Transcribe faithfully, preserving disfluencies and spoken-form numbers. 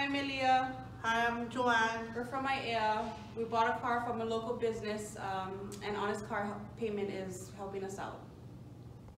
Hi, Amelia. Hi, I'm Joanne. We're from I E A. We bought a car from a local business, um, and Honest Car Payment is helping us out.